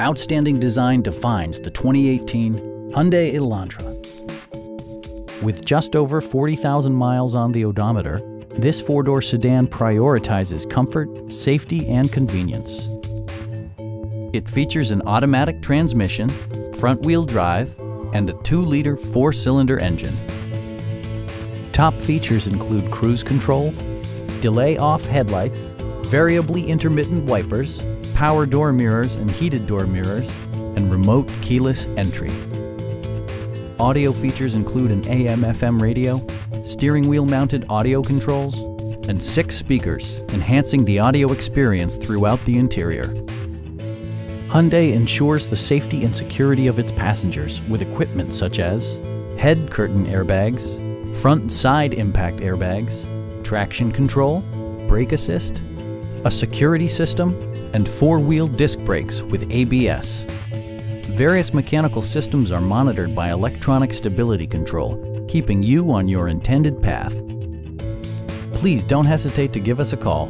Outstanding design defines the 2018 Hyundai Elantra. With just over 40,000 miles on the odometer, this four-door sedan prioritizes comfort, safety, and convenience. It features an automatic transmission, front-wheel drive, and a 2-liter 4-cylinder engine. Top features include cruise control, delay-off headlights, variably intermittent wipers, power door mirrors and heated door mirrors, and remote keyless entry. Audio features include an AM/FM radio, steering wheel mounted audio controls, and 6 speakers, enhancing the audio experience throughout the interior. Hyundai ensures the safety and security of its passengers with equipment such as head curtain airbags, front and side impact airbags, traction control, brake assist, a security system, and 4-wheel disc brakes with ABS. Various mechanical systems are monitored by electronic stability control, keeping you on your intended path. Please don't hesitate to give us a call.